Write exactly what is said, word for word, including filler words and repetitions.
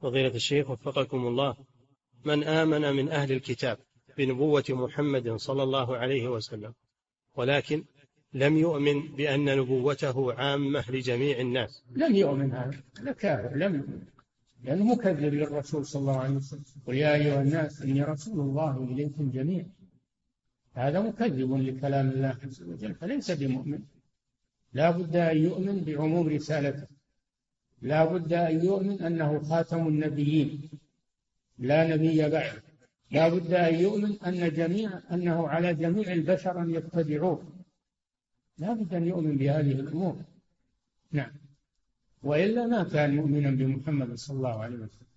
فضيلة الشيخ وفقكم الله، من آمن من أهل الكتاب بنبوة محمد صلى الله عليه وسلم ولكن لم يؤمن بأن نبوته عامة لجميع الناس، لم يؤمن هذا، لا كافر، لم يؤمن، لأنه مكذب للرسول صلى الله عليه وسلم، قل يا أيها الناس إني رسول الله إليكم جميعا، هذا مكذب لكلام الله عز وجل، فليس بمؤمن. لا بد أن يؤمن بعموم رسالته، لا بد أن يؤمن أنه خاتم النبيين لا نبي بعده، لا بد أن يؤمن أن جميع أنه على جميع البشر أن يتبعوه، لا بد أن يؤمن بهذه الأمور. نعم، وإلا ما كان مؤمنا بمحمد صلى الله عليه وسلم.